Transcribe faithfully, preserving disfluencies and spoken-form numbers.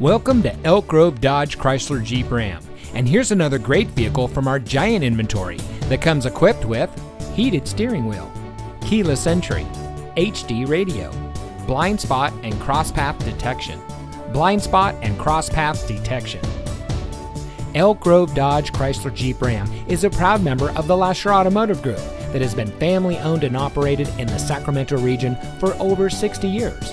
Welcome to Elk Grove Dodge Chrysler Jeep Ram, and here's another great vehicle from our giant inventory that comes equipped with heated steering wheel, keyless entry, H D radio, blind spot and crosspath detection, blind spot and crosspath detection. Elk Grove Dodge Chrysler Jeep Ram is a proud member of the Lasher Automotive Group that has been family owned and operated in the Sacramento region for over sixty years.